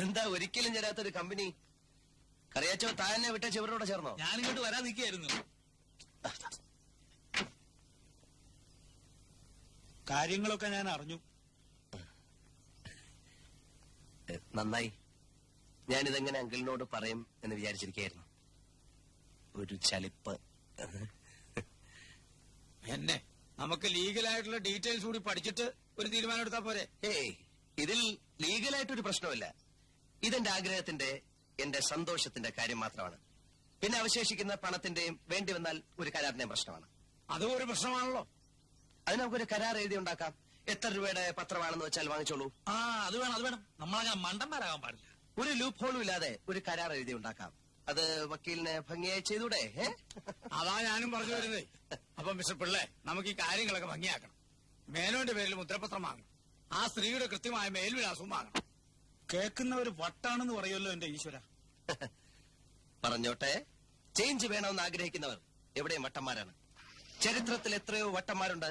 ഇതെന്താ ഒരിക്കലും ചേരാത്തൊരു കമ്പനി? കറിയാച്ചോ താഴെ വിട്ട ചിവരോടെ ചേർന്നോ? ഞാനിങ്ങോട്ട് വരാൻ നിൽക്കുകയായിരുന്നു. കാര്യങ്ങളൊക്കെ ഞാൻ അറിഞ്ഞു. നന്നായി. ഞാനിതെങ്ങനെ അങ്കിളിനോട് പറയും എന്ന് വിചാരിച്ചിരിക്കുകയായിരുന്നു. ഒരു ചലിപ്പ്. എന്നെ നമുക്ക് ലീഗലായിട്ടുള്ള ഡീറ്റെയിൽസ് കൂടി പഠിച്ചിട്ട് ഒരു തീരുമാനം എടുത്താൽ പോരെ? ഏയ്, ഇതിൽ ലീഗലായിട്ടൊരു പ്രശ്നമില്ല. ഇതെന്റെ ആഗ്രഹത്തിന്റെ, എന്റെ സന്തോഷത്തിന്റെ കാര്യം മാത്രമാണ്. പിന്നെ അവശേഷിക്കുന്ന പണത്തിന്റെയും വേണ്ടി വന്നാൽ ഒരു കരാറിന്റെയും പ്രശ്നമാണ്. അതും ഒരു പ്രശ്നമാണല്ലോ. അത് നമുക്കൊരു കരാർ എഴുതി ഉണ്ടാക്കാം. എത്ര രൂപയുടെ പത്രമാണെന്ന് വെച്ചാൽ വാങ്ങിച്ചോളൂ. ആ, അത് വേണം, അത് വേണം. നമ്മളങ്ങനെ മണ്ടന്മാരാകാൻ പാടില്ല. ഒരു ലൂപ്പ് ഹോളും ഇല്ലാതെ ഒരു കരാർ എഴുതി ഉണ്ടാക്കാം. അത് വക്കീലിനെ ഭംഗിയായി ചെയ്തൂടെ? അതാ ഞാനും പറഞ്ഞു വരുന്നത്. അപ്പൊ മിസ്റ്റർ പിള്ളേ, നമുക്ക് ഈ കാര്യങ്ങളൊക്കെ ഭംഗിയാക്കണം. മേനോന്റെ പേരിൽ മുദ്രപത്രം വാങ്ങണം. ആ സ്ത്രീയുടെ കൃത്യമായ മേൽവിലാസവും വാങ്ങണം. കേൾക്കുന്നവർ വട്ടാണെന്ന് പറയുമല്ലോ എന്റെ ഈശ്വര. പറഞ്ഞോട്ടെ, ചേഞ്ച് വേണമെന്ന് ആഗ്രഹിക്കുന്നവർ എവിടെയും വട്ടന്മാരാണ്. ചരിത്രത്തിൽ എത്രയോ വട്ടന്മാരുണ്ട്.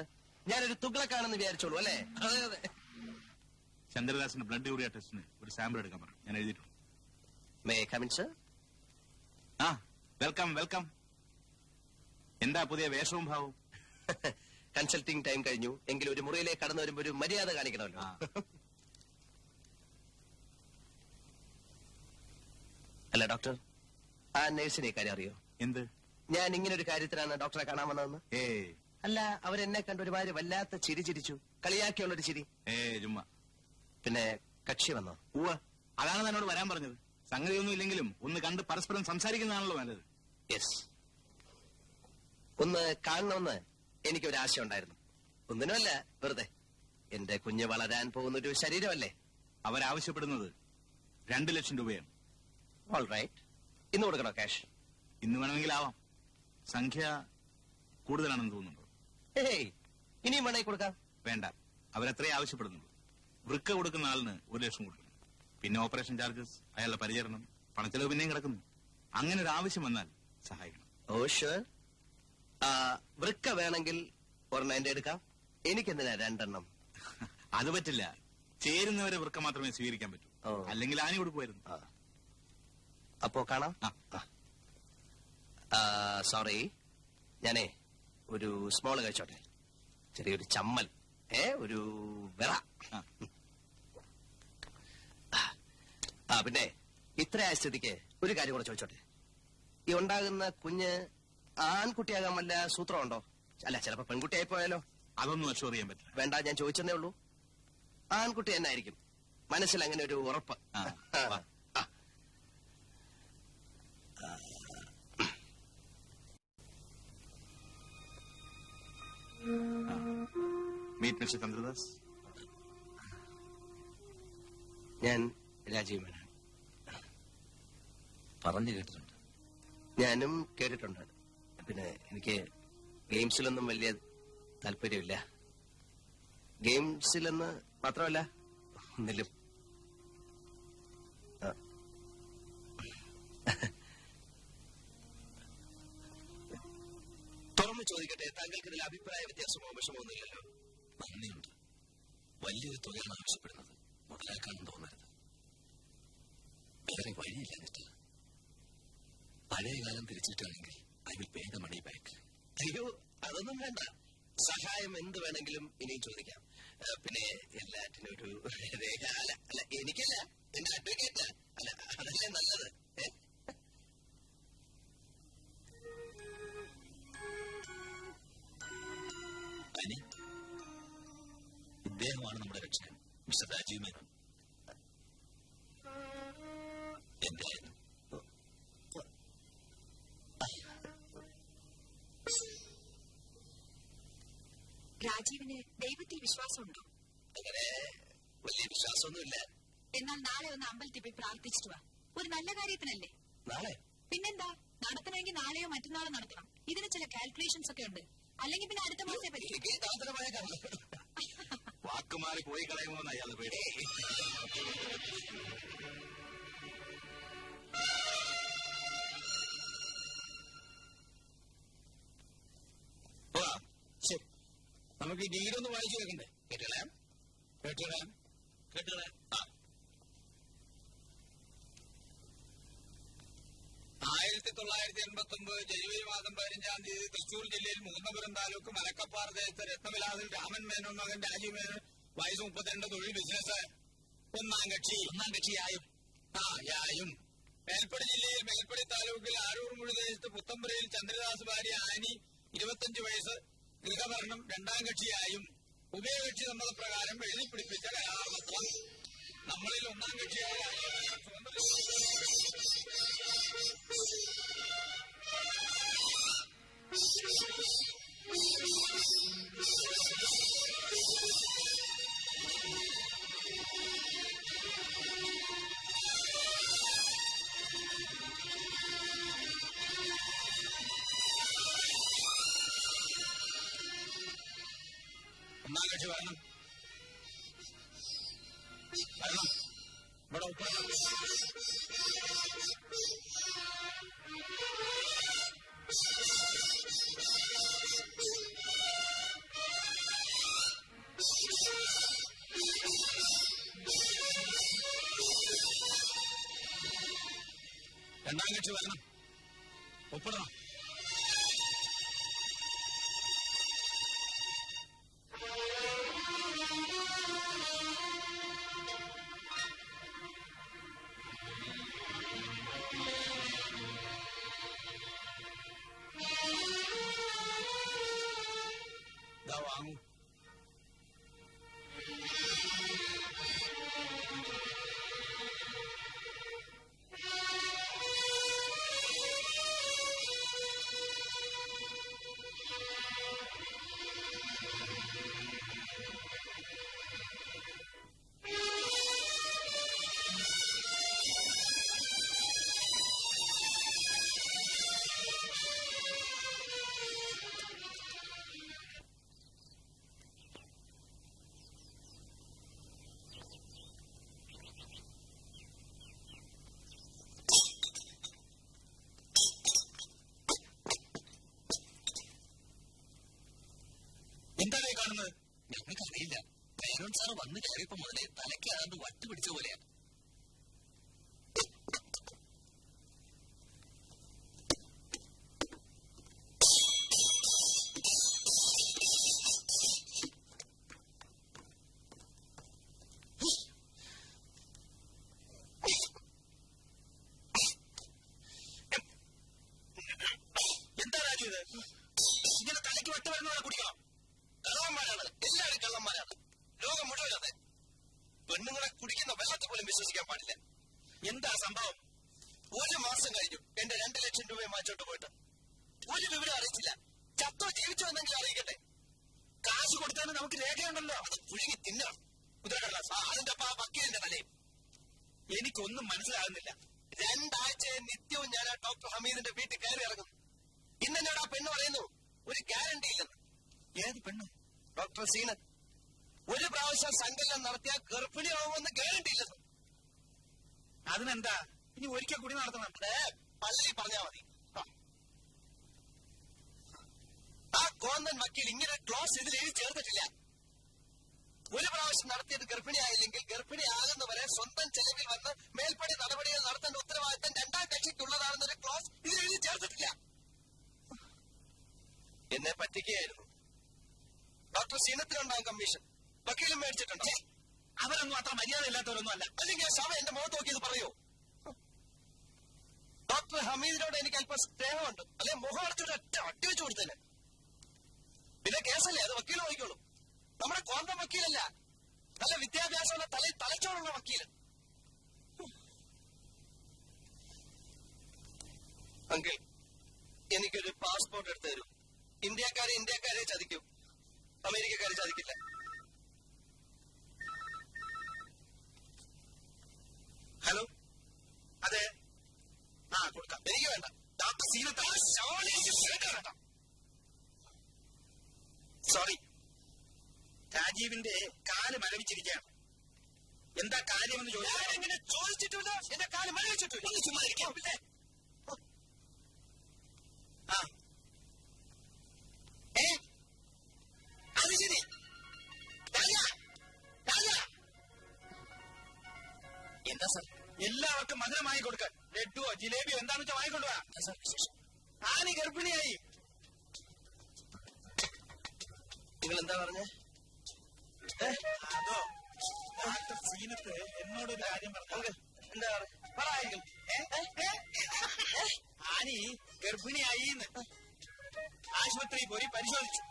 ഞാനൊരു തുഗ്ലക്കാണെന്ന് വിചാരിച്ചോളൂ അല്ലേ? അതെ അതെ. ചന്ദ്രദാസിന്റെ ബ്ലഡ് യൂറിയ ടെസ്റ്റിന് ഒരു സാമ്പിൾ എടുക്കാൻ പറഞ്ഞു. ഞാൻ എഴുതിയിട്ടുണ്ട്. May I come in sir? ആ, വെൽക്കം വെൽക്കം. എന്താ പുതിയ വേഷവും ഭാവവും? കൺസൾട്ടിംഗ് ടൈം കഴിഞ്ഞു എങ്കിലും ഒരു മുറിയിലേക്ക് കടന്നു വരുമ്പോ ഒരു മര്യാദ കാണിക്കണമല്ലോ. അല്ല ഡോക്ടർ, ആ നേഴ്സിനെ കാര്യം അറിയോ? എന്ത്? ഞാൻ ഇങ്ങനെ ഒരു കാര്യത്തിലാണ് ഡോക്ടറെ കാണാൻ വന്നതെന്ന്. ഏ അല്ല, അവരെന്നെ കണ്ട ഒരുമാതിരി വല്ലാത്ത ചിരി ചിരിച്ചു. കളിയാക്കിയുള്ളൊരു ചിരി. ഏ ജുമ്മ. പിന്നെ കക്ഷി വന്നോ? ഉവ്വ, അതാണ് തന്നോട് വരാൻ പറഞ്ഞത്. സംഗതിയൊന്നും ഇല്ലെങ്കിലും ഒന്ന് കണ്ട് പരസ്പരം സംസാരിക്കുന്നതാണല്ലോ നല്ലത്. യെസ്, ഒന്ന് കാണണമെന്ന് എനിക്കൊരാശ ഉണ്ടായിരുന്നു. ഒന്നിനുമല്ല, വെറുതെ. എന്റെ കുഞ്ഞ് വളരാൻ പോകുന്നൊരു ശരീരമല്ലേ. അവരാവശ്യപ്പെടുന്നത് 2 ലക്ഷം രൂപയാണ്. ഓൾ റൈറ്റ്, ഇന്ന് കൊടുക്കണോ ക്യാഷ്? ഇന്ന് വേണമെങ്കിൽ ആവാം. സംഖ്യ കൂടുതലാണെന്ന് തോന്നുന്നുണ്ടോ? ഏയ്, ഇനിയും വേണമെങ്കിൽ കൊടുക്കാം. വേണ്ട, അവരത്രേ ആവശ്യപ്പെടുന്നുള്ളൂ. വൃക്ക കൊടുക്കുന്ന ആളിന് 1 ലക്ഷം കൊടുക്കണം. പിന്നെ ഓപ്പറേഷൻ ചാർജസ്, അയാളുടെ പരിചരണം, പണച്ചെലവ് പിന്നെയും കിടക്കുന്നു. അങ്ങനെ ഒരു ആവശ്യം വന്നാൽ സഹായിക്കണം. Oh sure. വൃക്ക വേണമെങ്കിൽ ഒരെണ്ണം എന്റെ എടുക്കാം. എനിക്കെന്തിനാ 2 എണ്ണം? അത് പറ്റില്ല. ചേരുന്നവരെ വൃക്ക മാത്രമേ സ്വീകരിക്കാൻ പറ്റൂ. അല്ലെങ്കിൽ ആനി കൊടുക്കുമായിരുന്നു. അപ്പോ കാണാം. സോറി, ഞാനേ ഒരു സ്മോള് കഴിച്ചോട്ടെ. ചെറിയൊരു ചമ്മൽ, ഒരു വിറ. ആ പിന്നെ ഇത്രയായ സ്ഥിതിക്ക് ഒരു കാര്യം കൂടെ ചോദിച്ചോട്ടെ. ഈ ഉണ്ടാകുന്ന കുഞ്ഞ് ആൺകുട്ടിയാകാൻ വല്ല സൂത്രമുണ്ടോ? അല്ല, ചിലപ്പോ പെൺകുട്ടിയായി പോയാലോ? അതൊന്നും അഷുവർ ചെയ്യാൻ പറ്റില്ല. വേണ്ട, ഞാൻ ചോദിച്ചതേ ഉള്ളൂ. ആൺകുട്ടി തന്നെ ആയിരിക്കും. മനസ്സിൽ അങ്ങനെ ഒരു ഉറപ്പ്. Meet mister Chandradas. ഞാൻ രാജീവ് മേനോൻ. പറഞ്ഞു കേട്ടിട്ടുണ്ട്. ഞാനും കേട്ടിട്ടുണ്ട്. പിന്നെ എനിക്ക് ഗെയിംസിലൊന്നും വലിയ താല്പര്യമില്ല. ഗെയിംസിലെന്ന് മാത്രമല്ല ഒന്നിലും. തുറന്നു ചോദിക്കട്ടെ, താങ്കൾക്ക് ഇതിൽ അഭിപ്രായ വ്യത്യാസമോ വിഷമമൊന്നുമില്ലല്ലോ? നന്ദിയുണ്ട്. വലിയൊരു തുകയാണ് ആവശ്യപ്പെടുന്നത്. മുതലാക്കാനും തോന്നരുത്. വേറെ വഴിയില്ല എന്നിട്ട്. പഴയ കാലം തിരിച്ചിട്ടാണെങ്കിൽ I will pay the money back. അയ്യോ, അതൊന്നും വേണ്ട. സഹായം എന്ത് വേണമെങ്കിലും ഇനിയും ചോദിക്കാം. പിന്നെ എല്ലാറ്റിനും ഒരു രേഖ. അല്ല അല്ല, എനിക്കല്ല, എന്റെ അഡ്വക്കേറ്റ്. അല്ല, അതല്ലേ നല്ലത്. ഇദ്ദേഹമാണ് നമ്മുടെ രക്ഷകൻ, മിസ്റ്റർ രാജീവ് മേനോൻ. എന്തായിരുന്നു രാജീവിന് ദൈവത്തിൽ വിശ്വാസമുണ്ടോ? അങ്ങനെ വലിയ വിശ്വാസമൊന്നുമില്ല. എന്നാൽ നാളെ ഒന്ന് അമ്പലത്തിൽ പോയി പ്രാർത്ഥിച്ചിട്ട് വാ. ഒരു നല്ല കാര്യത്തിനല്ലേ? നാളെ പിന്നെന്താ? നടത്തണമെങ്കിൽ നാളെയോ മറ്റന്നാളോ നടത്തണം. ഇതിന് ചില കാൽക്കുലേഷൻസ് ഒക്കെ ഉണ്ട്. അല്ലെങ്കിൽ പിന്നെ അടുത്ത മാസത്തെ പറ്റി വാക്കുമാറി പോയി കളയുമെന്ന് അയാൾ പേടി. നമുക്ക് ഈ വീടൊന്ന് വായിച്ചു കേൾക്കണ്ടേ? കേട്ടോളാം. 1989 ജനുവരി മാസം 15-ാം തീയതി തൃശൂർ ജില്ലയിൽ മൂന്നപുരം താലൂക്ക് മലക്കപ്പാറ ദേശത്ത് രത്നവിലാസിൽ രാമൻ മേനോൻ മകൻ രാജീവ് മേനോൻ വയസ്സ് 32 തൊഴിൽ ബിസിനസ്. ഒന്നാം കക്ഷിയായും മേൽപ്പടി ജില്ലയിൽ മേൽപ്പടി താലൂക്കിൽ ആരൂർമുഴി ദേശത്ത് പുത്തമ്പുരയിൽ ചന്ദ്രദാസ് ഭാര്യ ആനി 25 വയസ്സ് ഗൃഹഭരണം രണ്ടാം കക്ഷിയായും ഉഭയകക്ഷി സമ്മതപ്രകാരം എഴുതി പിടിപ്പിച്ച കരാർപത്രം. നമ്മളിൽ ഒന്നാം കക്ഷിയായ രണ്ടാം കക്ഷി വരണം, ഒപ്പിടണം. എന്താണ് കാണുന്നത്? ഞങ്ങൾക്ക് അറിയില്ല. കൈരോൺ സാർ വന്ന് കയറിയപ്പോ മുതലേ തലയ്ക്കാണ്ട് വട്ട് പിടിച്ച പോലെയാണ്. എന്താ സംഭവം? ഒരു മാസം കഴിഞ്ഞു എന്റെ 2 ലക്ഷം രൂപയെ മാച്ചോട്ട് പോയിട്ട് ഒരു വിവരം അറിയിച്ചില്ല. ചത്തോ ജീവിച്ചോ എന്നെങ്കിലും അറിയിക്കട്ടെ. കാശ് കൊടുത്താലും നമുക്ക് രേഖയുണ്ടല്ലോ, അത് പുഴുങ്ങി തിന്നണം. അതിന്റെ വക്കീലിന്റെ തലയും എനിക്കൊന്നും മനസ്സിലാകുന്നില്ല. 2 ആഴ്ചയെ നിത്യവും ഞാൻ ആ ഡോക്ടർ ഹമീദിന്റെ വീട്ടിൽ കയറി ഇറങ്ങും. ഇന്നെന്നോട് ആ പെണ്ണ് പറയുന്നു ഒരു ഗ്യാരണ്ടി ഇല്ലെന്ന്. ഏത് പെണ്ണ്? ഡോക്ടർ സീനൻ. ഒരു പ്രാവശ്യം സങ്കലനം നടത്തിയാൽ ഗർഭിണിയാവുമെന്ന് ഗ്യാരണ്ടി ഇല്ലെന്ന്. അതിനെന്താ ഇനി ഒരിക്കൽ കൂടി നടത്തണം. പള്ളി പറഞ്ഞാ മതി. ആ കോന്തൻ വക്കീൽ ഇങ്ങനെ ക്ലോസ് ഇതിൽ എഴുതി ചേർത്തിട്ടില്ല. ഒരു പ്രാവശ്യം നടത്തിയത് ഗർഭിണിയായില്ലെങ്കിൽ ഗർഭിണിയാകുന്ന വരെ സ്വന്തം ചെലവിൽ വന്ന് മേൽപ്പടി നടപടികൾ നടത്തേണ്ട ഉത്തരവാദിത്തം 2-ാം കക്ഷിക്കുള്ളതാണെന്നൊരു ക്ലോസ് ഇതിൽ എഴുതി ചേർത്തിട്ടില്ല. എന്നെ പറ്റിക്കുകയായിരുന്നു. ഡോക്ടർ സീനത്തിലുണ്ടാകും കമ്മീഷൻ. വക്കീലും മേടിച്ചിട്ടുണ്ടോ? അവരൊന്നും അത്ര മര്യാദ ഇല്ലാത്തവരൊന്നും അല്ല. അല്ലെങ്കിൽ ആ ശവ എന്റെ മുഖത്ത് നോക്കിയത് പറയൂ. ഡോക്ടർ ഹമീദിനോട് എനിക്ക് അല്പം സ്നേഹമുണ്ട്. അല്ലെ മുഖം അടച്ചിട്ട് അട്ടി വെച്ചു കൊടുത്തേനെ. പിന്നെ കേസല്ലേ, അത് വക്കീൽ നോക്കിക്കോളൂ. നമ്മുടെ കോന്തം വക്കീലല്ല, നല്ല വിദ്യാഭ്യാസമുള്ള തലച്ചോറുള്ള വക്കീല്. അങ്കിൾ, എനിക്കൊരു പാസ്പോർട്ട് എടുത്തു തരൂ. ഇന്ത്യക്കാരെ ചതിക്കും, അമേരിക്കക്കാരെ ചതിക്കില്ല. ഹലോ, അതെ, കൊടുക്കാം. എനിക്ക് വേണ്ട. ഡോക്ടർ സീനത്താണ്. സോറി, രാജീവിന്റെ കാല് മരവിച്ചിരിക്കുകയാണ്. എന്താ കാര്യമെന്ന് ചോദിച്ചിട്ടില്ല. എന്റെ കാല് മരവിച്ചിട്ടില്ല. ചുമ്മാ അത് ശരി. എന്താ സാർ എല്ലാവർക്കും മധുരമായി കൊടുക്കാൻ ലഡ്ഡു ജിലേബിയോ എന്താണെന്ന് വെച്ചാൽ വാങ്ങിക്കൊണ്ടുവാ. ആനി ഗർഭിണിയായി. നിങ്ങൾ എന്താ പറഞ്ഞേ? അതോ സീനത്ത് എന്നോടൊരു കാര്യം പറഞ്ഞു. എന്താ പറയാ? ആനി ഗർഭിണിയായിന്ന് ആശുപത്രിയിൽ പോയി പരിശോധിച്ചു.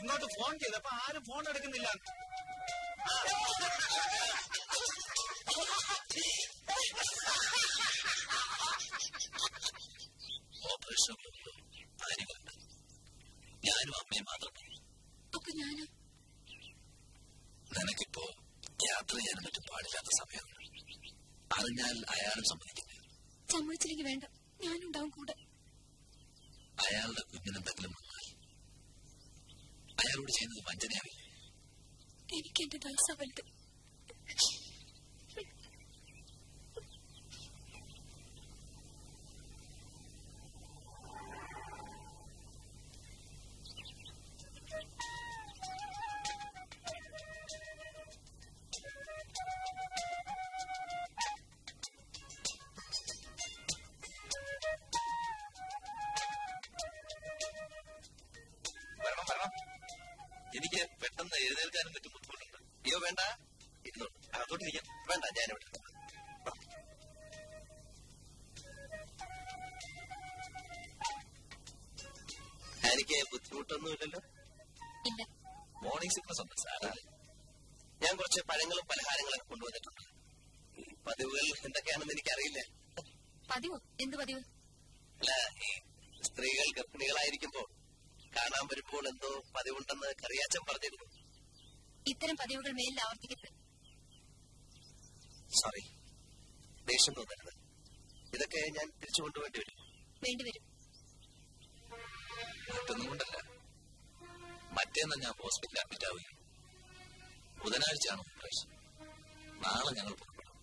ഇങ്ങോട്ട് ഫോൺ ചെയ്തപ്പോ ആരും ഫോൺ എടുക്കുന്നില്ല. ഓപ്പറേഷൻ ഞാനും അമ്മയും മാത്രമേ. നിനക്കിപ്പോ യാത്ര ചെയ്യാൻ പറ്റും പാടില്ലാത്ത സമയമാണ്. അറിഞ്ഞാൽ അയാളും സമ്മതിക്കില്ല. സമ്മതിച്ചില്ലെങ്കിൽ വേണ്ട, ഞാനുണ്ടാവും കൂടെ. അയാളുടെ കുഞ്ഞിനെന്തെങ്കിലും വന്നാൽ അയാളോട് ചെയ്യുന്നത് വഞ്ചനയാവില്ല. എനിക്ക് എന്റെ ദാസ വലുത്. എനിക്ക് പെട്ടെന്ന് എഴുന്നേൽക്കാനും പറ്റും ബുദ്ധിമുട്ടുണ്ട്. അയ്യോ വേണ്ട, ഇരുന്നോ, അകത്തോട്ടിരിക്കാം. വേണ്ട, ഞാനിവിടെ. എനിക്ക് ബുദ്ധിമുട്ടൊന്നും ഇല്ലല്ലോ. മോർണിംഗ് സിക്നസ് ഉണ്ട് സാറാ. ഞാൻ കുറച്ച് പഴങ്ങളും പലഹാരങ്ങളും കൊണ്ടുവന്നിട്ടുണ്ട്. പതിവുകൾ എന്തൊക്കെയാണെന്ന് എനിക്കറിയില്ല. പതിവ്? എന്ത് പതിവ്? അല്ല, ഈ സ്ത്രീകൾ ഗർഭിണികളായിരിക്കുമ്പോൾ കാണാൻ വരുമ്പോൾ എന്തോ പതിവുണ്ടെന്ന് കറിയാച്ചൻ പറഞ്ഞിരുന്നു. ഇത്തരം പതിവുകൾ മേലിൽ ആവർത്തിക്കരുത്. സോറി, ദേഷ്യം തോന്നരുത്. ഇതൊക്കെ ഞാൻ തിരിച്ചു കൊണ്ടുപോകേണ്ടി വരും. വേണ്ടിവരും. മറ്റൊന്നുകൊണ്ടല്ല, മറ്റേന്ന് ഞാൻ ഹോസ്പിറ്റലിൽ അഡ്മിറ്റ് ആവുകയും ബുധനാഴ്ചയാണ് ഓപ്പറേഷൻ. നാളെ ഞങ്ങൾ പുറപ്പെടും.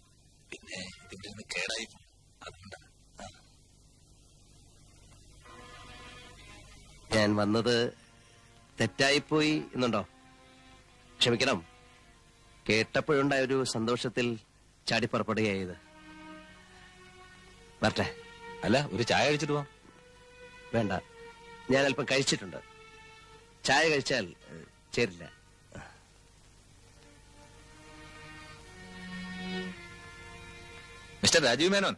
പിന്നെ ഇതിന്റെ ഒന്ന് കേടായി പോകും. അതുകൊണ്ടാണ് ഞാൻ വന്നത്. തെറ്റായിപ്പോയി എന്നുണ്ടോ? ക്ഷമിക്കണം, കേട്ടപ്പോഴുണ്ടായ ഒരു സന്തോഷത്തിൽ ചാടിപ്പുറപ്പെടുകയായത്. വരട്ടെ? അല്ല, ഒരു ചായ കഴിച്ചിട്ട് പോവാം. വേണ്ട, ഞാൻ അല്പം കഴിച്ചിട്ടുണ്ട്. ചായ കഴിച്ചാൽ ചേരില്ല. മിസ്റ്റർ രാജീവ് മേനോൻ,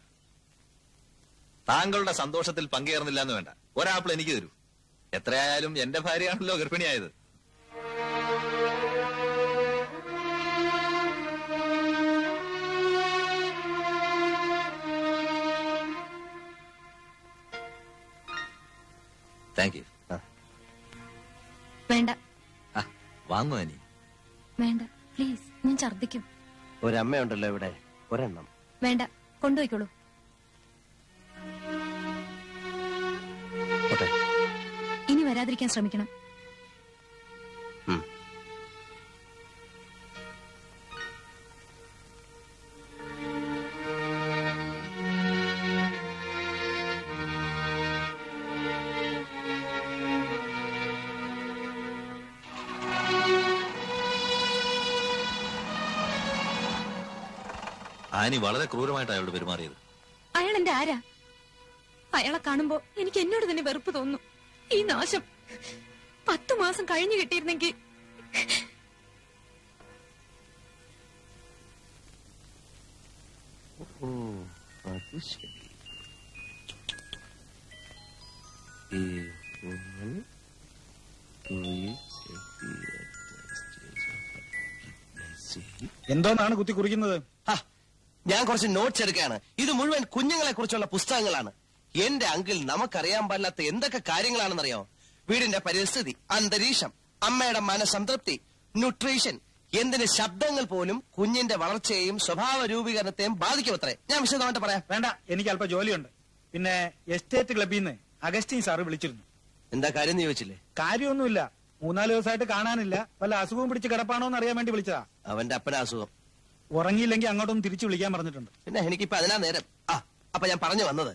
താങ്കളുടെ സന്തോഷത്തിൽ പങ്കുചേർന്നില്ല എന്ന് വേണ്ട. ഒരാപ്പിൾ എനിക്ക് തരൂ. എത്രയായാലും എന്റെ ഭാര്യയാണല്ലോ ഗർഭിണിയായത്. Thank you. വേണ്ട. വാങ്ങുവാ നീ? വേണ്ട പ്ലീസ്, ഞാൻ ഛർദിക്കും. ഒരമ്മയുണ്ടല്ലോ ഇവിടെ, ഒരെണ്ണം. വേണ്ട, കൊണ്ടുപോയിക്കോളൂ. വരാതിരിക്കാൻ ശ്രമിക്കണം. ആനി വളരെ ക്രൂരമായിട്ട് അയാളോട് പെരുമാറിയത്. അയാൾ എന്റെ ആരാ? അയാളെ കാണുമ്പോ എനിക്ക് എന്നോട് തന്നെ വെറുപ്പ് തോന്നുന്നു. ഈ നാശം 10 മാസം കഴിഞ്ഞു കിട്ടിയിരുന്നെങ്കിൽ. എന്തോന്നാണ് കുത്തി കുറിക്കുന്നത്? ഞാൻ കുറച്ച് നോട്ട്സ് എടുക്കുകയാണ്. ഇത് മുഴുവൻ കുഞ്ഞുങ്ങളെ കുറിച്ചുള്ള പുസ്തകങ്ങളാണ്. എന്റെ അങ്കിൾ നമുക്കറിയാൻ പാടില്ലാത്ത എന്തൊക്കെ കാര്യങ്ങളാണെന്നറിയോ? വീടിന്റെ പരിസ്ഥിതി, അന്തരീക്ഷം, അമ്മയുടെ മനസംതൃപ്തി, ന്യൂട്രീഷൻ, എന്തിന് ശബ്ദങ്ങൾ പോലും കുഞ്ഞിന്റെ വളർച്ചയെയും സ്വഭാവ രൂപീകരണത്തെയും ബാധിക്കുമത്രേ. ഞാൻ വിശദമായിട്ട് പറയാം. വേണ്ട, എനിക്ക് അല്പം ജോലിയുണ്ട്. പിന്നെ എസ്റ്റേറ്റ് ക്ലബിൽ നിന്ന് അഗസ്റ്റിൻ സാറ് വിളിച്ചിരുന്നു. എന്താ കാര്യം ചോദിച്ചില്ലേ? കാര്യമൊന്നുമില്ല. 3-4 ദിവസമായിട്ട് കാണാനില്ല. വല്ല അസുഖവും പിടിച്ച് കിടപ്പാണോന്ന് അറിയാൻ വേണ്ടി വിളിച്ചതാ. അവന്റെ അപ്പന അസുഖം. ഉറങ്ങിയില്ലെങ്കിൽ അങ്ങോട്ടൊന്നും തിരിച്ചു വിളിക്കാൻ പറഞ്ഞിട്ടുണ്ട്. പിന്നെ എനിക്കിപ്പോ അതിനാ നേരം. അപ്പൊ ഞാൻ പറഞ്ഞു വന്നത്,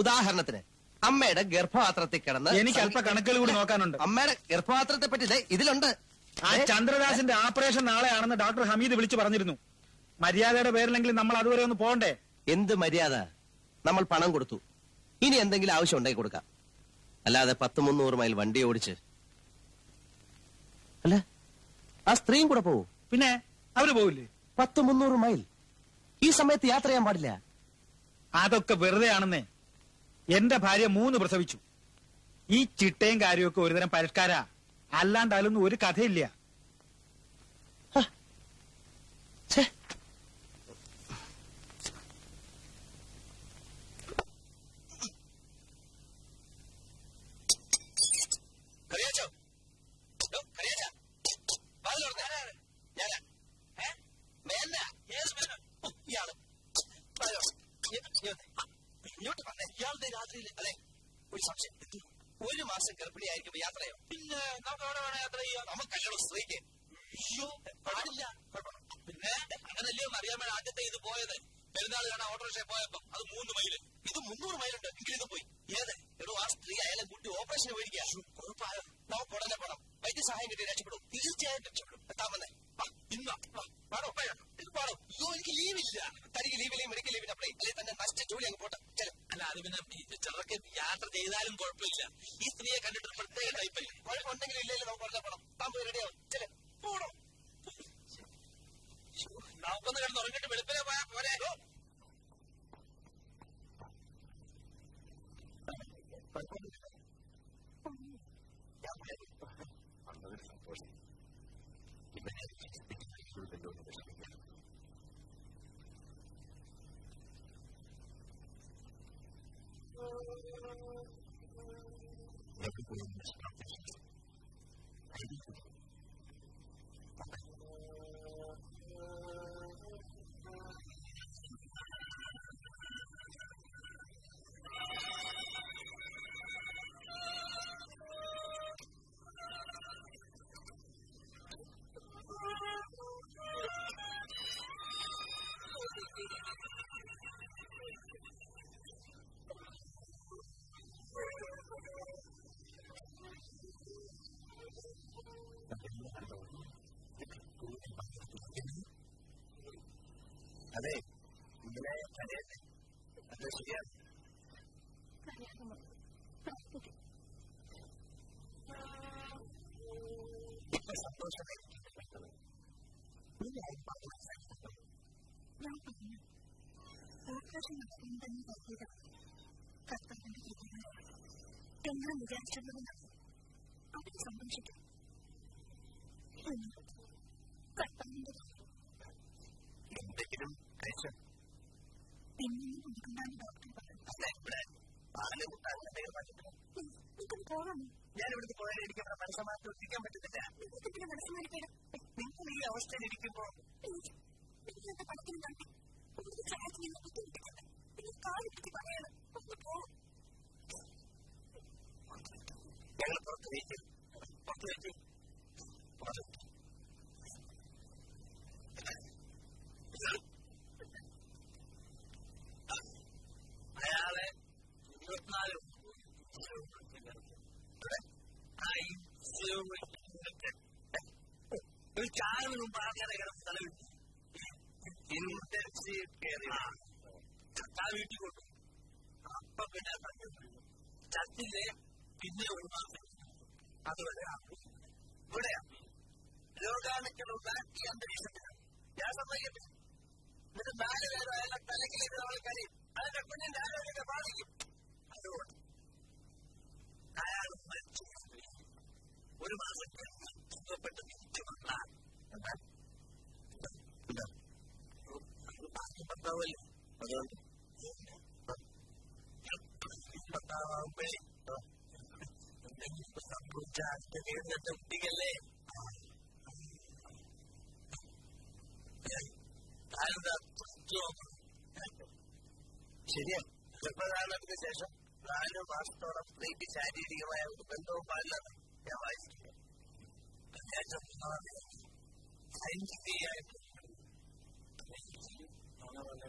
ഉദാഹരണത്തിന് അമ്മയുടെ ഗർഭപാത്രത്തിൽ കിടന്ന്. എനിക്ക് അല്പ കണക്കുകൾ കൂടി നോക്കാനുണ്ട്. അമ്മയുടെ ഗർഭപാത്രത്തെ പറ്റി ഇതിലുണ്ട്. ആ ചന്ദ്രദാസിന്റെ ഓപ്പറേഷൻ നാളെയാണെന്ന് ഡോക്ടർ ഹമീദ് വിളിച്ചു പറഞ്ഞിരുന്നു. മര്യാദയുടെ പേരിലെങ്കിലും നമ്മൾ അതുവരെ ഒന്ന് പോകണ്ടേ? എന്ത് മര്യാദ? നമ്മൾ പണം കൊടുത്തു, ഇനി എന്തെങ്കിലും ആവശ്യം ഉണ്ടാക്കി കൊടുക്കാം. അല്ലാതെ 100-300 മൈൽ വണ്ടി ഓടിച്ച്. അല്ല, ആ സ്ത്രീയും കൂടെ പോവും. പിന്നെ അവര് പോവില്ലേ? 100-300 മൈൽ ഈ സമയത്ത് യാത്ര ചെയ്യാൻ പാടില്ല. അതൊക്കെ വെറുതെ ആണെന്നേ. എന്റെ ഭാര്യ 3 പ്രസവിച്ചു. ഈ ചിട്ടയും കാര്യമൊക്കെ ഒരുതരം പരിഷ്കാര, അല്ലാണ്ടാലൊന്നും ഒരു കഥയില്ല.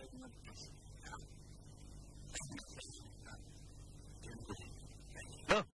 Thank you.